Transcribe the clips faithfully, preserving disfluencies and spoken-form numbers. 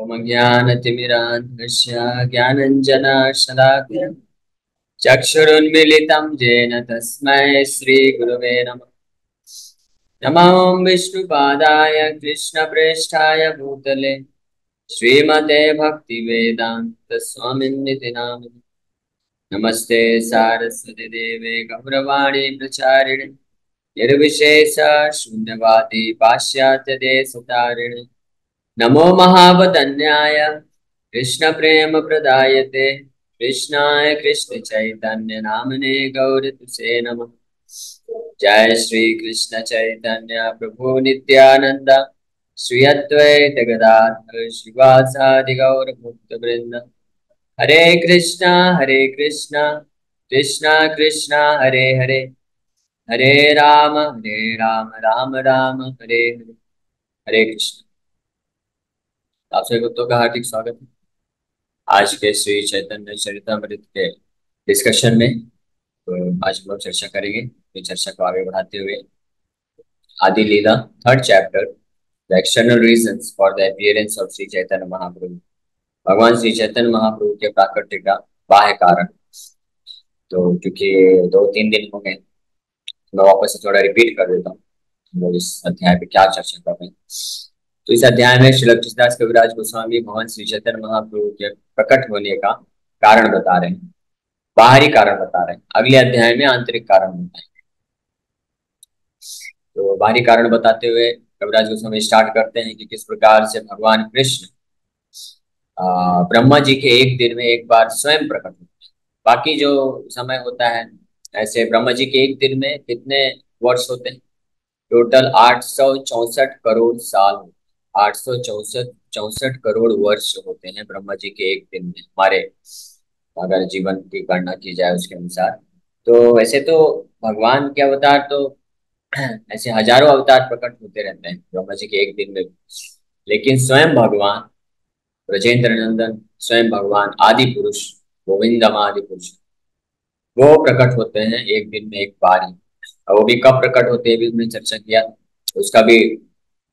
ओम ज्ञानतिमिरान्धस्य ज्ञानञ्जनाशलाकया चक्षुरुन्मीलितं येन तस्मै श्रीगुरवे नमः। नमो विष्णुपादाय कृष्णप्रेष्ठाय भूतले श्रीमते भक्तिवेदान्तस्वामिन्निति नामिने। नमस्ते सारस्वती देवे गौरवाणी प्रचारिणे निर्विशेष शून्यवादी पाश्चात्य देशतारिणे नमो महावदन्याय कृष्ण प्रेम प्रदायते कृष्णाय कृष्ण चैतन्य नामने गौर तुसे नमः। जय श्री कृष्ण चैतन्य प्रभु नित्यानंद श्री अद्वैत गदाधर श्रीवासादि गौर भक्त वृंद हरे कृष्णा हरे कृष्णा कृष्णा कृष्णा हरे हरे हरे राम हरे राम राम राम हरे हरे हरे कृष्ण। आप सभी भक्तों का हार्दिक स्वागत है आज के श्री चैतन्य चरितामृत के डिस्कशन में। तो आज हम लोग चर्चा करेंगे, तो चर्चा को आगे बढ़ाते हुए आदि लीला third chapter the external reasons for the appearance of Shri Chaitanya Mahaprabhu, भगवान श्री चैतन्य महाप्रभु के प्राकट्य का बाह्य कारण। तो क्योंकि दो तीन दिन हो गए, मैं वापस से थोड़ा रिपीट कर देता हूँ हम लोग इस अध्याय पे क्या चर्चा कर रहे हैं। तो इस अध्याय में श्री लक्ष्मीदास कविराज गोस्वामी भगवान श्री चैतन्य महाप्रभु के प्रकट होने का कारण बता रहे हैं, बाहरी कारण बता रहे हैं। अगले अध्याय में आंतरिक कारण बताएंगे। तो बाहरी कारण बताते हुए कविराज गोस्वामी स्टार्ट करते हैं कि किस प्रकार से भगवान कृष्ण ब्रह्मा जी के एक दिन में एक बार स्वयं प्रकट होते हैं। बाकी जो समय होता है ऐसे ब्रह्मा जी के एक दिन में कितने वर्ष होते हैं? टोटल आठ सौ चौसठ करोड़ साल होते हैं। आठ सौ चौसठ चौसठ करोड़ वर्ष होते हैं ब्रह्मा जी के एक दिन में, हमारे अगर जीवन की गणना की जाए उसके अनुसार। तो ऐसे तो भगवान के अवतार तो ऐसे हजारों अवतार प्रकट होते रहते हैं ब्रह्मा जी के एक दिन में, लेकिन स्वयं भगवान ब्रजेंद्र नंदन, स्वयं भगवान आदि पुरुष गोविंदम आदि पुरुष, वो प्रकट होते हैं एक दिन में एक बार ही। और वो भी कब प्रकट होते हैं भी हमने चर्चा किया, उसका भी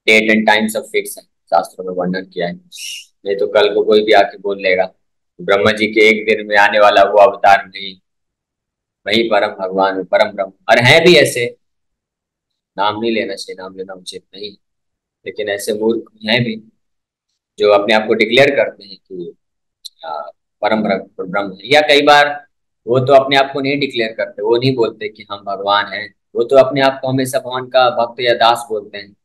डेट एंड टाइम सब फिक्स है, शास्त्रों में वर्णन किया है। नहीं तो कल को कोई भी आके बोल लेगा ब्रह्मा जी के एक दिन में आने वाला वो अवतार नहीं, वही परम भगवान परम ब्रह्म। और हैं भी ऐसे, नाम नहीं लेना चाहिए, नाम लेना उचित नहीं, लेकिन ऐसे मूर्ख हैं भी जो अपने आप को डिक्लेयर करते हैं कि परम ब्रह्म है। या कई बार वो तो अपने आप को नहीं डिक्लेयर करते, वो नहीं बोलते कि हम भगवान हैं, वो तो अपने आप को हमेशा भगवान का भक्त या दास बोलते हैं।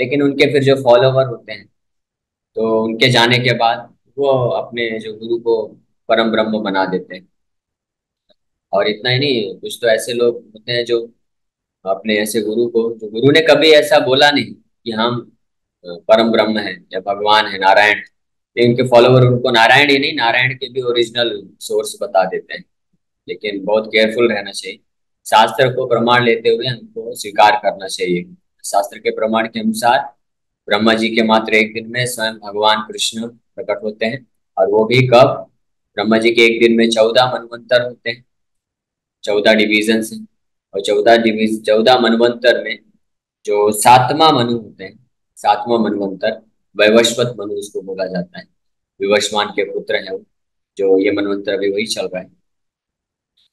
लेकिन उनके फिर जो फॉलोवर होते हैं तो उनके जाने के बाद वो अपने जो गुरु को परम ब्रह्म बना देते हैं। और इतना ही नहीं, कुछ तो ऐसे लोग होते हैं जो अपने ऐसे गुरु को, जो गुरु ने कभी ऐसा बोला नहीं कि हम परम ब्रह्म हैं या भगवान है नारायण, लेकिन उनके फॉलोवर उनको नारायण ही नहीं, नारायण के भी ओरिजिनल सोर्स बता देते हैं। लेकिन बहुत केयरफुल रहना चाहिए, शास्त्र को प्रमाण लेते हुए हमको स्वीकार करना चाहिए। शास्त्र के प्रमाण के अनुसार ब्रह्मा जी के मात्र एक दिन में स्वयं भगवान कृष्ण प्रकट होते हैं। और वो भी कब? ब्रह्मा जी के एक दिन में चौदह मनवंतर होते हैं, चौदह डिवीजन हैं। और चौदह डिवीज चौदह मनवंतर में जो सातवां मनु होते हैं, सातवां मनवंतर वैवस्वत मनु उसको बोला जाता है, विवस्वान के पुत्र है वो, जो ये मनवंतर अभी वही चल रहा है।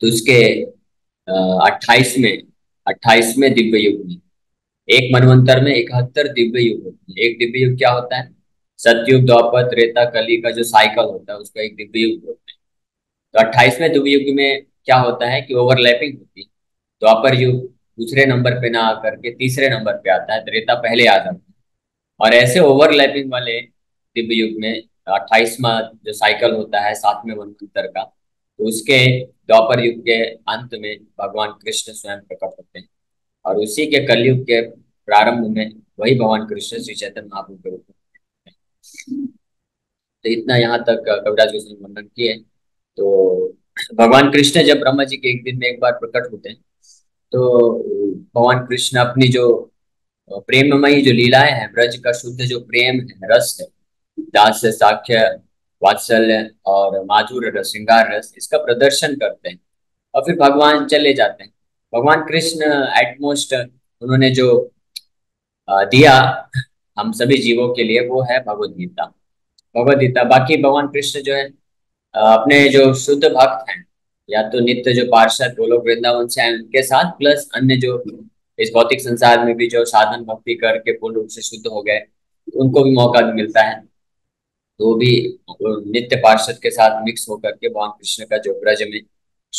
तो उसके अट्ठाईस में अट्ठाईसवें दिव्य युग में एक मनवंतर में इकहत्तर दिव्य युग होते हैं। एक दिव्य युग क्या होता है? सतयुग, द्वापर, त्रेता, कली का जो साइकिल होता है उसका एक दिव्य युग होता है। तो अट्ठाईसवें दिव्य युग में क्या होता है कि ओवरलैपिंग होती है। द्वापर युग दूसरे नंबर पे ना आकर के तीसरे नंबर पे आता है, त्रेता पहले आ जाता है। और ऐसे ओवरलैपिंग वाले दिव्य युग में अट्ठाईसवा जो साइकिल होता है सातवें मनवंतर का, तो उसके द्वापर युग के अंत में भगवान कृष्ण स्वयं प्रकट होते हैं। और उसी के कलयुग के प्रारंभ में वही भगवान कृष्ण श्री चैतन्य महाप्रभु के रूप में। तो इतना यहाँ तक कविराज गोस्वामी वर्णन किए। तो भगवान कृष्ण जब ब्रह्मा जी के एक दिन में एक बार प्रकट होते हैं तो भगवान कृष्ण अपनी जो प्रेममयी जो लीलाएं हैं, ब्रज का शुद्ध जो प्रेम है, रस है, दास साख्य वात्सल्य और माधुर रस, श्रृंगार रस, इसका प्रदर्शन करते हैं। और फिर भगवान चले जाते हैं। भगवान कृष्ण एटमोस्ट उन्होंने जो दिया हम सभी जीवों के लिए वो है भगवदगीता। भगवदगीता। बाकी भगवान कृष्ण जो है अपने जो शुद्ध भक्त हैं या तो नित्य जो पार्षद वो लोग वृंदावन से आए उनके साथ प्लस अन्य जो इस भौतिक संसार में भी जो साधन भक्ति करके पूर्ण रूप से शुद्ध हो गए उनको भी मौका मिलता है, तो भी नित्य पार्षद के साथ मिक्स होकर के भगवान कृष्ण का जो ब्रज में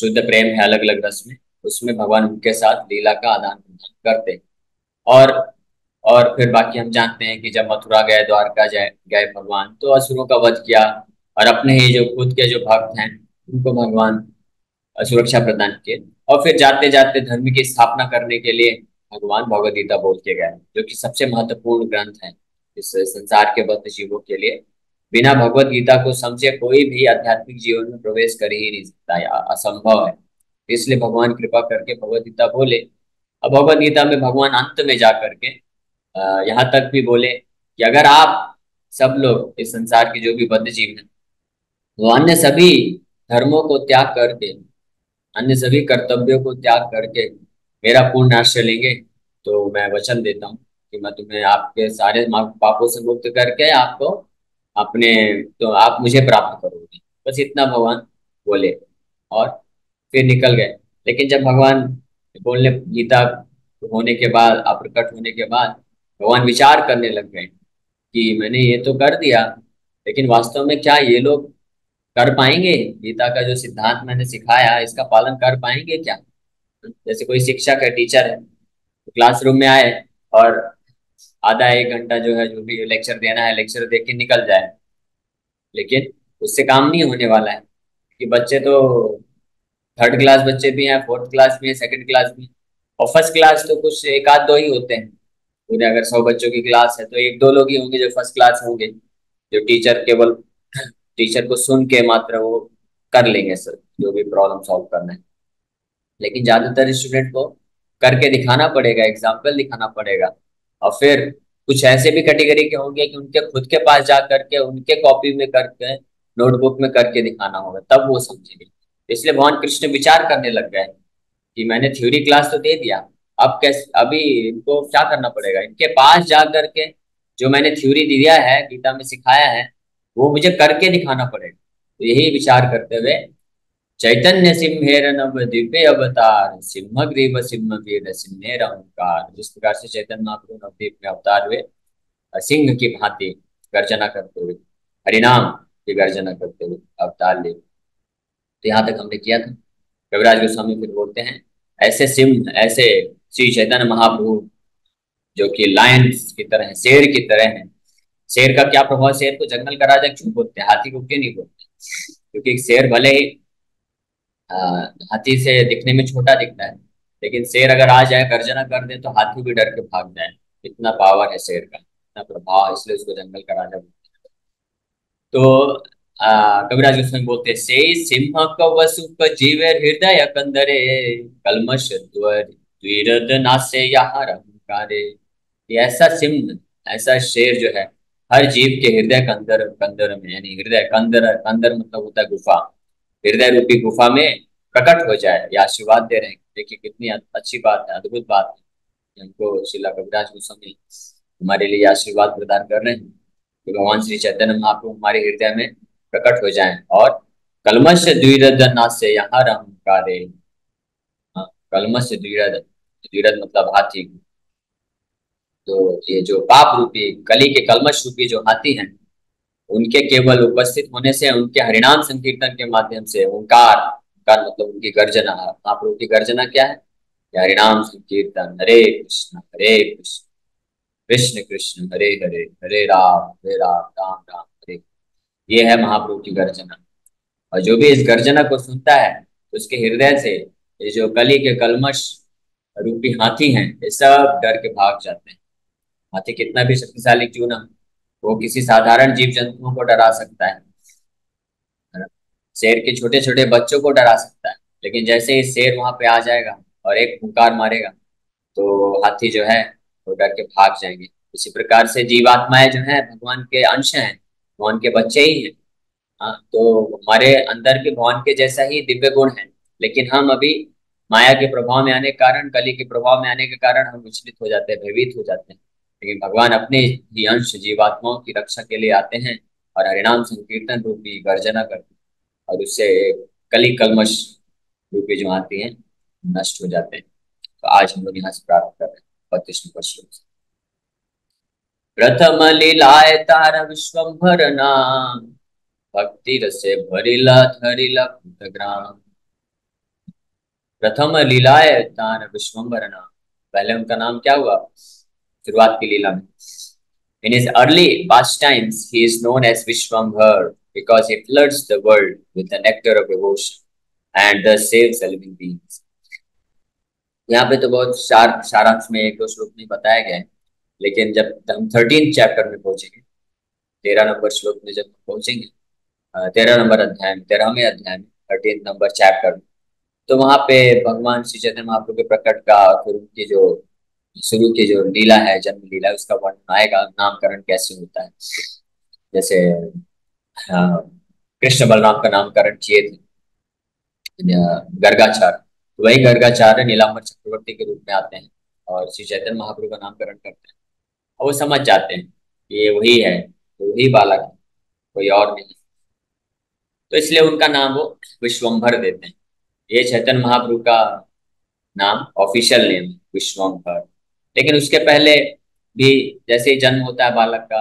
शुद्ध प्रेम है अलग अलग रस में उसमें भगवान उनके साथ लीला का आदान प्रदान करते हैं। और और फिर बाकी हम जानते हैं कि जब मथुरा गए, द्वारका जाए गए भगवान, तो असुरों का वध किया और अपने ही जो खुद के जो भक्त हैं उनको भगवान सुरक्षा प्रदान किए। और फिर जाते जाते धर्म की स्थापना करने के लिए भगवान भगवदगीता बोल के गए जो कि सबसे महत्वपूर्ण ग्रंथ है इस संसार के बद्ध जीवों के लिए। बिना भगवदगीता को समझे कोई भी आध्यात्मिक जीवन में प्रवेश कर ही नहीं सकता, या असंभव है। इसलिए भगवान कृपा करके भगवदगीता बोले। अब भगवदगीता में भगवान अंत में जा करके यहाँ तक भी बोले कि अगर आप सब लोग इस संसार के जो भी बद्ध जीव हैं वो अन्य सभी धर्मों को त्याग करके अन्य सभी कर्तव्यों को त्याग करके मेरा पूर्ण आश्रय लेंगे तो मैं वचन देता हूँ कि मैं तुम्हें आपके सारे पापों से मुक्त करके आपको अपने तो आप मुझे प्राप्त करोगे। बस इतना भगवान बोले और फिर निकल गए। लेकिन जब भगवान बोलने गीता होने के बाद अप्रकट होने के बाद भगवान विचार करने लग गए कि मैंने ये तो कर दिया लेकिन वास्तव में क्या ये लोग कर पाएंगे, गीता का जो सिद्धांत मैंने सिखाया इसका पालन कर पाएंगे क्या। जैसे कोई शिक्षक है, टीचर है, तो क्लासरूम में आए और आधा एक घंटा जो है जो भी लेक्चर देना है लेक्चर दे के निकल जाए, लेकिन उससे काम नहीं होने वाला है कि बच्चे तो थर्ड क्लास बच्चे भी हैं, फोर्थ क्लास भी है, सेकंड क्लास भी, और फर्स्ट क्लास तो कुछ एक आध दो ही होते हैं पूरे। अगर सौ बच्चों की क्लास है तो एक दो लोग ही होंगे जो फर्स्ट क्लास होंगे, जो टीचर केवल टीचर को सुन के मात्र वो कर लेंगे सर जो भी प्रॉब्लम सॉल्व करना है। लेकिन ज्यादातर स्टूडेंट को करके दिखाना पड़ेगा, एग्जाम्पल दिखाना पड़ेगा। और फिर कुछ ऐसे भी कैटेगरी के होंगे कि उनके खुद के पास जा करके उनके कॉपी में करके नोटबुक में करके दिखाना होगा तब वो समझेंगे। इसलिए भगवान कृष्ण विचार करने लग गए कि मैंने थ्योरी क्लास तो दे दिया, अब कैसे अभी इनको क्या करना पड़ेगा, इनके पास जा करके जो मैंने थ्योरी दिया है गीता में सिखाया है वो मुझे करके दिखाना पड़ेगा। तो यही विचार करते हुए चैतन्य सिंहेर नवदीपे अवतार सिंह ग्रीव सिंह वीर सिंहेर ओंकार, जिस प्रकार से चैतन्य महाप्रभु नवदीप में अवतार हुए सिंह की भांति गर्जना करते हुए हरिनाम की गर्जना करते हुए अवतार ले, तो यहाँ तक हमने किया था। कविराज गोस्वामी फिर बोलते हैं ऐसे सिंह ऐसे श्री चैतन्य महाप्रभु जो कि लायंस की तरह है, शेर की तरह है। शेर का क्या प्रभाव, शेर को जंगल का राजा क्यों बोलते हैं, हाथी को क्यों नहीं बोलते, क्योंकि शेर भले ही हाथी से दिखने में छोटा दिखता है लेकिन शेर अगर आ जाए गर्जना कर दे तो हाथी भी डर के भाग जाए, इतना पावर है शेर का, इतना प्रभाव, इसलिए उसको जंगल का राजा बोलते हैं। तो कविराज गोस्वामी बोलते से सिंह कवसुप जीवेर हृदय कंदरे कलमश द्विरद नासे याहर अहंकारे। ऐसा सिंह ऐसा शेर जो है हर जीव के हृदय कंदर कंदर में यानी हृदय कंदर कंदर मतलब होता है गुफा, हृदय रूपी गुफा में प्रकट हो जाए या आशीर्वाद दे रहे हैं। देखिए कितनी अच्छी बात है, अद्भुत बात है, हमको श्रीला कविराज गोस्वामी हमारे लिए आशीर्वाद प्रदान कर रहे हैं कि भगवान श्री चैतन्य महाप्रभु हमारे हृदय में प्रकट हो जाएं। और कलमश द्विरद नासे यहाँ अहंकारे, कलमश द्विरद द्विरद मतलब हाथी, तो ये जो पाप रूपी कली के कलमश रूपी जो हाथी हैं उनके केवल उपस्थित होने से उनके हरिनाम संकीर्तन के माध्यम से ओंकार ओंकार मतलब उनकी गर्जना, आप लोगों की गर्जना क्या है, हरिनाम संकीर्तन, हरे कृष्ण हरे कृष्ण कृष्ण कृष्ण हरे हरे हरे राम हरे राम राम राम हरे, ये है महाप्रभु की गर्जना। और जो भी इस गर्जना को सुनता है तो उसके हृदय से ये जो कली के कलमश रूपी हाथी हैं ये सब डर के भाग जाते हैं। हाथी कितना भी शक्तिशाली क्यों ना, वो किसी साधारण जीव जंतुओं को डरा सकता है, शेर के छोटे छोटे बच्चों को डरा सकता है, लेकिन जैसे ही शेर वहां पे आ जाएगा और एक फुंकार मारेगा तो हाथी जो है वो डर के भाग जाएंगे। इसी प्रकार से जीवात्माएं जो है भगवान के अंश हैं, भगवान के बच्चे ही हैं, हाँ, तो हमारे अंदर भी भगवान के जैसा ही दिव्य गुण है, लेकिन हम अभी माया के प्रभाव में आने के कारण कली के प्रभाव में आने के कारण हम विचलित हो जाते हैं, भयभीत हो जाते हैं। लेकिन भगवान अपने ही अंश जीवात्माओं की रक्षा के लिए आते हैं और हरिनाम संकीर्तन रूपी गर्जना करती है और उससे कली कलमश रूपी जो आती हैं नष्ट हो जाते हैं। तो आज हम लोग यहाँ से प्रारंभ कर रहे हैं बत्तीस नंबर श्लोक से। प्रथम लीलाय तारा विश्वभर नाम, भक्ति रसे भरिला धरिला कृतग्राम। प्रथम लीलाय तारा विश्वभर नाम, पहले उनका नाम क्या हुआ? शुरुआत की लीला में। In his early pastimes, he is known as Vishwambar because he floods the world with the nectar of devotion and thus saves the living beings. यहाँ पे तो बहुत सार सारांश में एक दो श्लोक में बताया गया है, लेकिन जब हम थर्टीन चैप्टर में पहुंचेंगे, तेरह नंबर श्लोक में जब पहुंचेंगे, तेरह नंबर अध्याय में, तेरहवें अध्याय में, थर्टीन नंबर चैप्टर में, तो वहाँ पे भगवान श्री चैतन्य महाप्रभु के प्रकट का और फिर उनकी जो शुरू की जो लीला है, जन्म लीला, उसका वर्णन आएगा। नामकरण कैसे होता है, जैसे कृष्ण बलराम का नामकरण किए थे गर्गाचार्य, तो वही गर्गाचार्य नीलाम्बर चक्रवर्ती के रूप में आते हैं और श्री चैतन्य महाप्रभु का नामकरण करते हैं और वो समझ जाते हैं कि ये वही है, तो वही बालक है, कोई और नहीं, तो इसलिए उनका नाम वो विश्वम्भर देते हैं। ये चैतन्य महाप्रभु का नाम ऑफिशियल नेम विश्वम्भर। लेकिन उसके पहले भी जैसे ही जन्म होता है बालक का,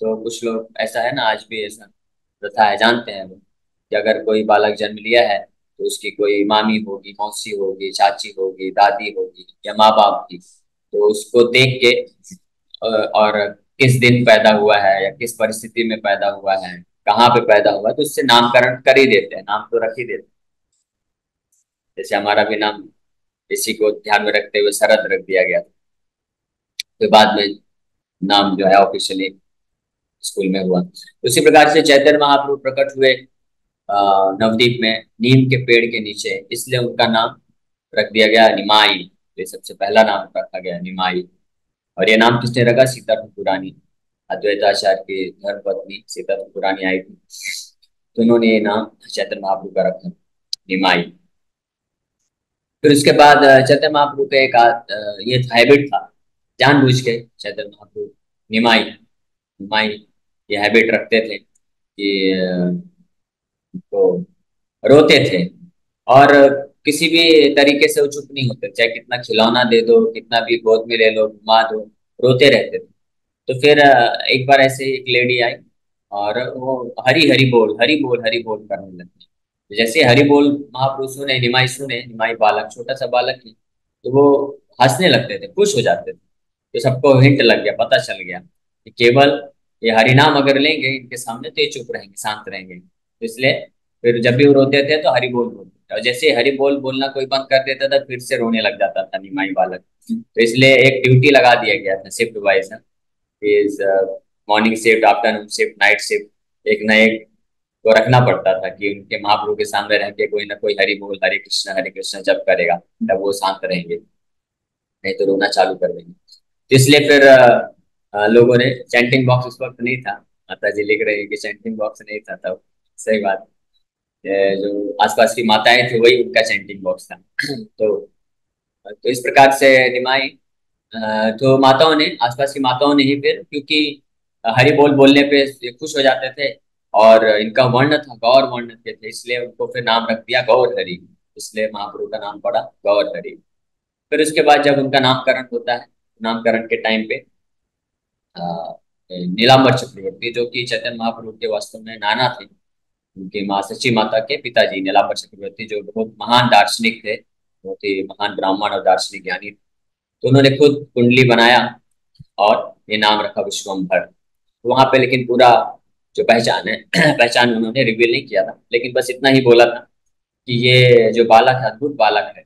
तो कुछ लोग ऐसा है ना, आज भी ऐसा प्रथा है, जानते हैं लोग कि अगर कोई बालक जन्म लिया है तो उसकी कोई मामी होगी, मौसी होगी, चाची होगी, दादी होगी या माँ बाप की, तो उसको देख के और किस दिन पैदा हुआ है या किस परिस्थिति में पैदा हुआ है, कहाँ पे पैदा हुआ है, तो उससे नामकरण कर ही देते हैं, नाम तो रख ही देते हैं। जैसे हमारा भी नाम इसी को ध्यान में रखते हुए शरद रख दिया गया था, तो बाद में नाम जो है ऑफिशियली स्कूल में हुआ। उसी प्रकार से चैतन्य महाप्रभु प्रकट हुए नवदीप में नीम के पेड़ के नीचे, इसलिए उनका नाम रख दिया गया निमाई। ये सबसे पहला नाम रखा गया निमाई। और ये नाम किसने रखा? सीतापुरानी, अद्वैताचार्य की धर्मपत्नी सीतापुरानी आई थी, तो उन्होंने ये नाम चैतन्य महाप्रभु का रखा निमाई। फिर उसके बाद चैतन्य महाप्रभु का एक ये हैबिट था, जानबूझ के चैतन्य महाप्रभु निमाई निमाई ये हैबिट रखते थे कि तो रोते थे और किसी भी तरीके से वो चुप नहीं होते, चाहे कितना खिलौना दे दो, कितना भी गोद में ले लो, घुमा दो, रोते रहते थे। तो फिर एक बार ऐसे एक लेडी आई और वो हरी हरी बोल हरी बोल हरी बोल करने लगी। जैसे हरी बोल महाप्रभु सुने, निमाई सुने, निमाई बालक, छोटा सा बालक है, तो वो हंसने लगते थे, खुश हो जाते थे। तो सबको हिंट लग गया, पता चल गया कि केवल ये हरिनाम अगर लेंगे इनके सामने तो ये चुप रहेंगे, शांत रहेंगे। तो इसलिए फिर जब भी वो रोते थे तो हरि बोल बोलते थे, और जैसे हरि बोल बोलना कोई बंद कर देता था फिर से रोने लग जाता था निमाई बालक। तो इसलिए एक ड्यूटी लगा दिया गया था shift wise, morning shift, afternoon shift, night shift, एक न एक को रखना पड़ता था कि उनके महाप्रभु के सामने रह के कोई ना कोई हरि बोल, हरे कृष्ण हरे कृष्ण जप करेगा तब वो शांत रहेंगे, नहीं तो रोना चालू कर देंगे। इसलिए फिर आ, लोगों ने चैंटिंग बॉक्स उस वक्त नहीं था, माता जी लिख रही है कि चैंटिंग बॉक्स नहीं था तब, सही बात, जो आसपास की माताएं थी वही उनका चैंटिंग बॉक्स था। तो तो इस प्रकार से निमाई, तो माताओं ने, आसपास की माताओं ने ही फिर, क्योंकि हरि बोल बोलने पे खुश हो जाते थे और इनका वर्ण था, गौर वर्ण के थे, इसलिए उनको फिर नाम रख दिया गौर हरि, इसलिए महाप्रभु का नाम पड़ा गौर हरि। फिर उसके बाद जब उनका नामकरण होता है, नामकरण के टाइम पे नीलाम्बर चक्रवर्ती, जो कि चैतन्य महाप्रभु के वास्तव में नाना थे, उनकी माँ सच्ची माता के पिताजी नीलाम्बर चक्रवर्ती जो बहुत महान दार्शनिक थे, बहुत ही महान ब्राह्मण और दार्शनिक ज्ञानी, तो उन्होंने खुद कुंडली बनाया और ये नाम रखा विश्वम्भर। वहां पे लेकिन पूरा जो पहचान है पहचान उन्होंने रिवील नहीं किया था, लेकिन बस इतना ही बोला था कि ये जो बालक है अद्भुत बालक है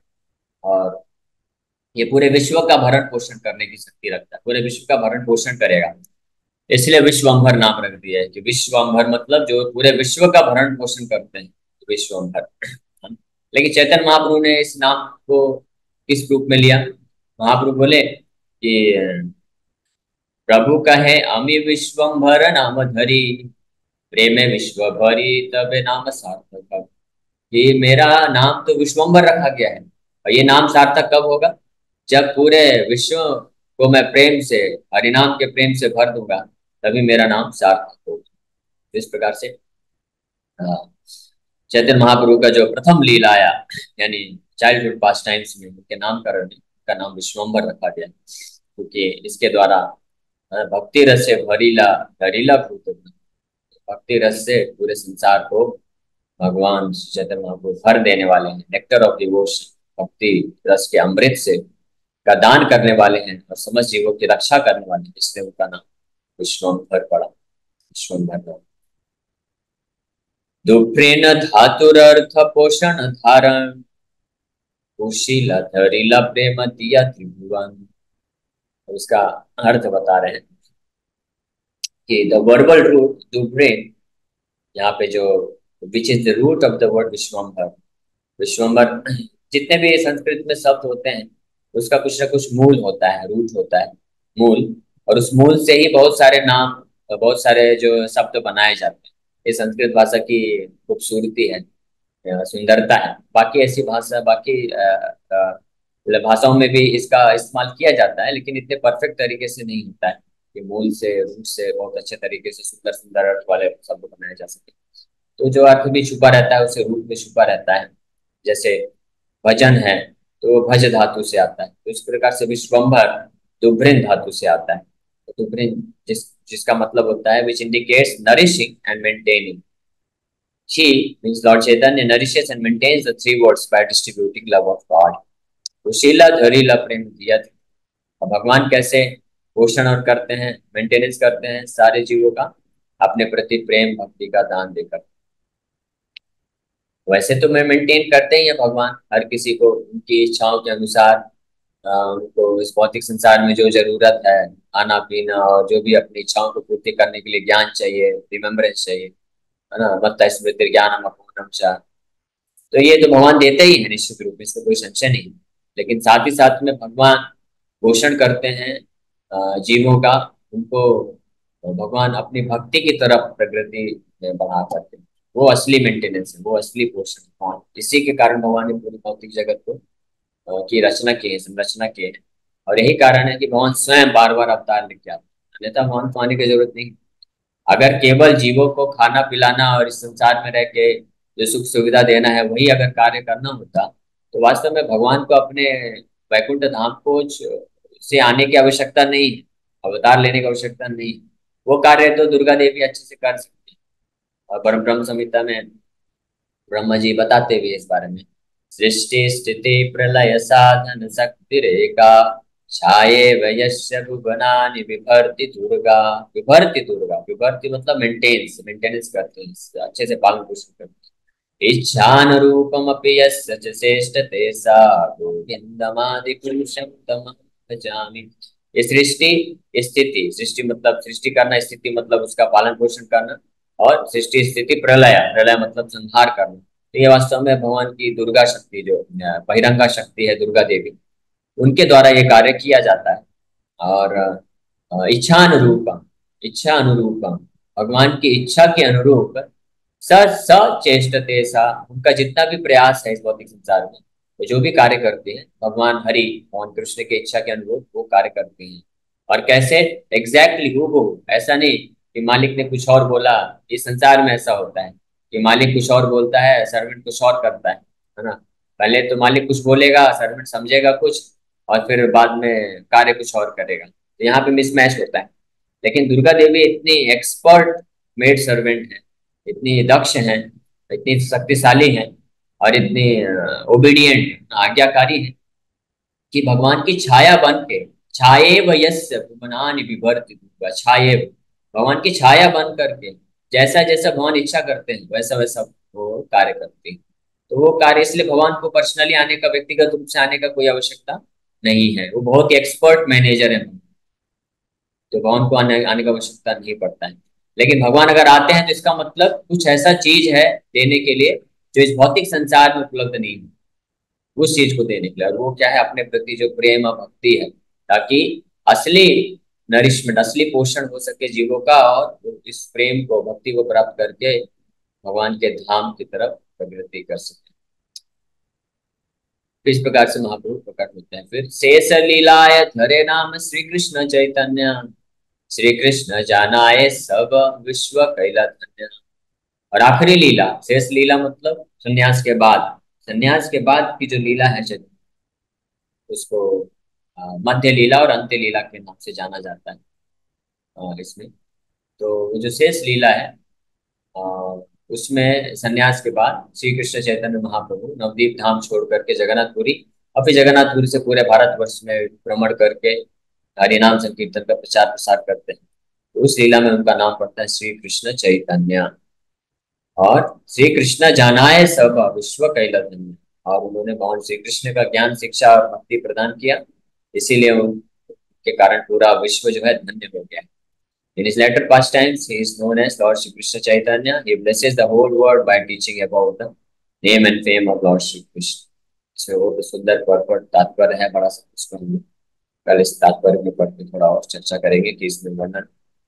और ये पूरे विश्व का भरण पोषण करने की शक्ति रखता है, पूरे विश्व का भरण पोषण करेगा, इसलिए विश्वम्भर नाम रख दिया है। कि विश्वम्भर मतलब जो पूरे विश्व का भरण पोषण करते हैं, विश्वम्भर। लेकिन चैतन्य महाप्रभु ने इस नाम को किस रूप में लिया? महाप्रभु बोले कि प्रभु कहे अमी विश्वम्भर नाम धरी, प्रेमे विश्व भरी तबे नाम सार्थक। ये मेरा नाम तो विश्वम्भर रखा गया है और ये नाम सार्थक कब होगा? जब पूरे विश्व को मैं प्रेम से, हरिनाम के प्रेम से भर दूंगा, तभी मेरा नाम सार्थक होगा। इस प्रकार से चैतन्य महाप्रभु का जो प्रथम लीला आया यानी चाइल्डहुड पास्ट टाइम्स में उनके नामकरण का नाम विश्वम्बर रखा गया, क्योंकि इसके द्वारा भक्ति रस से भरीला भरीला भक्ति रस से पूरे संसार को भगवान श्री चैतन्य महाप्रभु भर देने वाले हैं। नेक्टर ऑफ डिवोशन, भक्ति रस के अमृत से का दान करने वाले हैं और समस्त जीवों की रक्षा करने वाले हैं, इसलिए उनका नाम विश्वम्बर पड़ा। विश्वम्बर दुप्रेण धातुरर्थ पोषण धारण उशीला धरीला प्रेम दिया त्रिभुवन। उसका अर्थ बता रहे हैं कि द वर्बल रूट दुप्रेण, यहाँ पे जो which is the root of the word Vishwambhar. Vishwambhar जितने भी संस्कृत में शब्द होते हैं उसका कुछ ना कुछ मूल होता है, रूट होता है, मूल, और उस मूल से ही बहुत सारे नाम, बहुत सारे जो शब्द बनाए जाते हैं। ये संस्कृत भाषा की खूबसूरती है, सुंदरता है। बाकी ऐसी भाषा, बाकी भाषाओं में भी इसका इस्तेमाल किया जाता है, लेकिन इतने परफेक्ट तरीके से नहीं होता है कि मूल से, रूट से बहुत अच्छे तरीके से सुंदर सुंदर अर्थ वाले शब्द बनाए जा सके। तो जो अर्थ भी छुपा रहता है उसे रूट में छुपा रहता है। जैसे भजन है तो भज धातु से आता है, तो इस प्रकार से विश्वम्भर दुभृन धातु से आता है। तो दुभृन जिस जिसका मतलब होता है which indicates nourishing and maintaining. She means Lord Chaitanya nourishes and maintains the three words by distributing love of God. उशीला धरीला प्रेम दिया। अब भगवान कैसे पोषण और करते हैं, मेंटेनेंस करते हैं सारे जीवों का, अपने प्रति प्रेम भक्ति का दान देकर। वैसे तो मैं मेंटेन करते ही है भगवान हर किसी को उनकी इच्छाओं के अनुसार, उनको तो इस भौतिक संसार में जो जरूरत है, खाना पीना और जो भी अपनी इच्छाओं को पूर्ति करने के लिए ज्ञान चाहिए, रिमेम्बरेंस चाहिए, है ना, मत्ता स्मृति ज्ञानम अपूर्णम। तो ये तो भगवान देते ही है निश्चित रूप में, इसमें कोई संशय नहीं। लेकिन साथ ही साथ में भगवान पोषण करते हैं जीवों का, उनको भगवान अपनी भक्ति की तरफ प्रकृति बढ़ा करते हैं। वो असली मेंटेनेंस है, वो असली पोषण है। इसी के कारण भगवान ने पूरी भौतिक जगत को की रचना की है, संरचना की है। और यही कारण है कि भगवान स्वयं बार बार अवतार लेके आते, अन्यथा भगवान को आने की जरूरत नहीं। अगर केवल जीवों को खाना पिलाना और इस संसार में रह के जो सुख सुविधा देना है वही अगर कार्य करना होता तो वास्तव में भगवान को अपने वैकुंठ धाम को से आने की आवश्यकता नहीं है, अवतार लेने की आवश्यकता नहीं। वो कार्य तो दुर्गा देवी अच्छे से कर सकती। और परम ब्रह्म संहिता में ब्रह्मा जी बताते भी इस बारे में, सृष्टि स्थिति प्रलय साधन शक्ति रेखा छाये वयस्य भुवनानि विभर्ति दुर्गा। विभर्ति दुर्गा, विभर्ति मतलब मेंटेनेंस, मेंटेनेंस करते हैं, अच्छे से पालन पोषण करते हैं। इच्छान रूपम अपि यस्य च श्रेष्ठते सा गोविन्दमादि पुरुषं तमं भजामि। ये सृष्टि स्थिति, सृष्टि मतलब सृष्टि करना, स्थिति मतलब उसका पालन पोषण करना, और सृष्टि स्थिति प्रलय, प्रलय मतलब संहार करना। तो ये वास्तव में भगवान की दुर्गा शक्ति, जो बहिरंगा शक्ति है दुर्गा देवी, उनके द्वारा ये कार्य किया जाता है। और इच्छा अनुरूपम, इच्छा अनुरूपम भगवान की इच्छा के अनुरूप सचेष्टते सा, उनका जितना भी प्रयास है इस भौतिक संसार में वो जो भी कार्य करते हैं भगवान हरि, भगवान कृष्ण की इच्छा के अनुरूप वो कार्य करते हैं। और कैसे, एग्जैक्टली हूबहू, ऐसा नहीं कि मालिक ने कुछ और बोला। इस संसार में ऐसा होता है कि मालिक कुछ और बोलता है, सर्वेंट कुछ और करता है, है ना। पहले तो मालिक कुछ बोलेगा, सर्वेंट समझेगा कुछ, और फिर बाद में कार्य कुछ और करेगा। तो यहाँ पे मिसमैच होता है। लेकिन दुर्गा देवी इतनी एक्सपर्ट मेड सर्वेंट है, इतनी दक्ष है, इतनी शक्तिशाली है और इतनी ओबीडियंट, आज्ञाकारी है कि भगवान की छाया बन के, छाये वयस्य भुवनानि विभर्ति दुर्गा, छाये भगवान की छाया बन करके जैसा जैसा भगवान इच्छा करते हैं वैसा वैसा वो कार्य करते हैं। तो वो कार्य, इसलिए भगवान को पर्सनली आने का, व्यक्तिगत रूप से आने का कोई आवश्यकता नहीं है। वो बहुत ही एक्सपर्ट मैनेजर है, तो भगवान को आने आने का आवश्यकता नहीं पड़ता है। लेकिन भगवान अगर आते हैं तो इसका मतलब कुछ ऐसा चीज है देने के लिए जो इस भौतिक संसार में उपलब्ध नहीं है, उस चीज को देने के लिए। और वो क्या है, अपने प्रति जो प्रेम और भक्ति है, ताकि असली नरिशमेंट, असली पोषण हो सके जीवों का, और इस प्रेम को, भक्ति को प्राप्त करके भगवान के धाम की तरफ प्रवृत्ति कर सके। इस प्रकार से महाप्रभु प्रकट होते हैं। फिर शेष लीलाय धरे नाम श्री कृष्ण चैतन्य। श्री कृष्ण जानाए सब विश्व कैला धन्य। और आखिरी लीला, शेष लीला मतलब संन्यास के बाद, संन्यास के बाद की जो लीला है उसको मध्य लीला और अंत्य लीला के नाम से जाना जाता है। और इसमें तो जो शेष लीला है उसमें संन्यास के बाद श्री कृष्ण चैतन्य महाप्रभु नवदीप धाम छोड़ करके जगन्नाथपुरी और फिर जगन्नाथपुरी से पूरे भारतवर्ष में भ्रमण करके हरिनाम संकीर्तन का प्रचार प्रसार करते हैं। तो उस लीला में उनका नाम पड़ता है श्री कृष्ण चैतन्य। और श्री कृष्ण जानाए सब विश्व कैला धन्य। और उन्होंने भगवान श्री कृष्ण का ज्ञान, शिक्षा और भक्ति प्रदान किया, इसीलिए उनके कारण पूरा विश्व जो है धन्य हो गया। In his latter pastimes, he is known as Lord Shri Krishna Chaitanya. He blesses the whole world by teaching about the name and fame of Lord Shri Krishna. इसमें वो सुंदर परफेक्ट तात्पर्य है, बड़ा सा उसको हम कल इस तात्पर्य में पढ़ के थोड़ा और चर्चा करेंगे कि इसमें वर्णन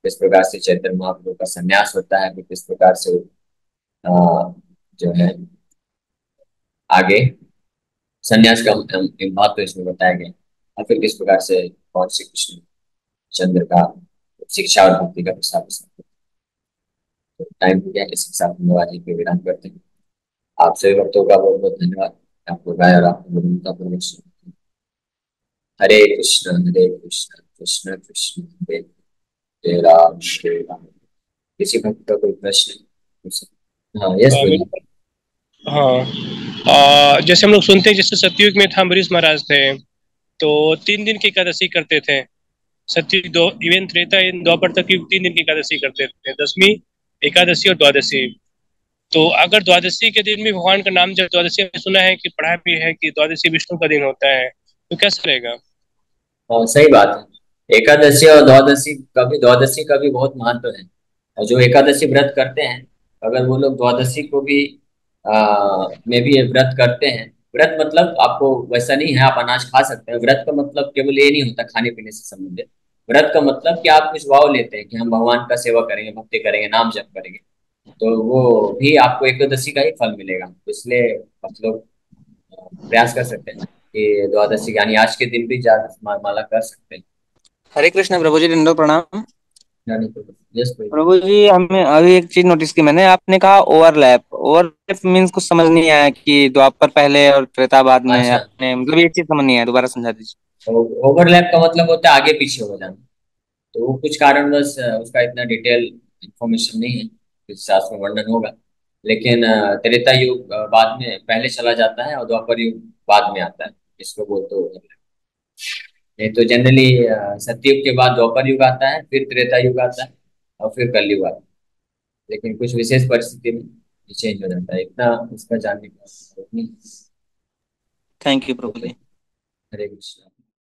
किस प्रकार से चैतन्य महाप्रभु का संन्यास होता है, किस प्रकार से जो है आगे संन्यास का महत्व इसमें बताया गया और फिर किस प्रकार से भगवान श्री कृष्ण चंद्र का शिक्षा और भक्ति का प्रसार प्रसार टाइम हो गया। इस हिसाब से विराम करते हैं। आप सभी भक्तों का बहुत बहुत धन्यवाद। आपको गाय और आपको हरे कृष्ण हरे कृष्ण कृष्ण कृष्ण हरे हरे राम हरे राम। किसी भक्त का कोई प्रश्न? हाँ यस हाँ जैसे हम लोग सुनते हैं, जैसे सतयुग में था अम्बरीश महाराज थे तो तीन दिन की एकादशी करते थे। सत्युग दो इवेंट रहता है, दोपहर तक की तीन दिन की एकादशी करते थे, दसवीं एकादशी और द्वादशी। तो अगर द्वादशी के दिन में भगवान का नाम, जब द्वादशी में सुना है कि पढ़ा भी है कि द्वादशी विष्णु का दिन होता है, तो कैसा रहेगा? हाँ सही बात है। एकादशी और द्वादशी कभी द्वादशी का भी बहुत महत्व है। और जो एकादशी व्रत करते हैं, अगर वो लोग द्वादशी को भी आ, में भी व्रत करते हैं, व्रत मतलब आपको वैसा नहीं है आप अनाज खा सकते हैं, व्रत का मतलब केवल ये नहीं होता खाने पीने से संबंधित, व्रत का मतलब कि आप कुछ भाव लेते हैं कि हम भगवान का सेवा करेंगे, भक्ति करेंगे, नाम जप करेंगे, तो वो भी आपको एकादशी का ही फल मिलेगा। इसलिए हम लोग प्रयास कर सकते हैं कि द्वादशी यानी आज के दिन भी माला कर सकते हैं। हरे कृष्ण प्रभु जी, दिंदो प्रणाम। प्रभु जी हमें अभी एक चीज नोटिस की मैंने, आपने कहा ओवरलैप, ओवरलैप मींस कुछ समझ नहीं आया कि द्वापर पहले और त्रेता बाद में, आपने मतलब ये चीज समझ नहीं आया, दोबारा समझा दीजिए। ओवरलैप का मतलब होता है आगे पीछे हो जाना। तो कुछ कारणवश उसका इतना डिटेल इन्फॉर्मेशन नहीं है, इस शास्त्र में वर्णन होगा, लेकिन त्रेता युग बाद में पहले चला जाता है और द्वापर युग बाद में आता है, इसको बोलते ओवरलैप। नहीं तो जनरली सतयुग के बाद द्वापर युग आता है, फिर त्रेता युग आता है और फिर कलयुग आता है, लेकिन कुछ विशेष परिस्थिति में चेंज हो जाता है। इतना उसका जानने की जरूरत नहीं। थैंक यू प्रभु जी। हरे कृष्ण।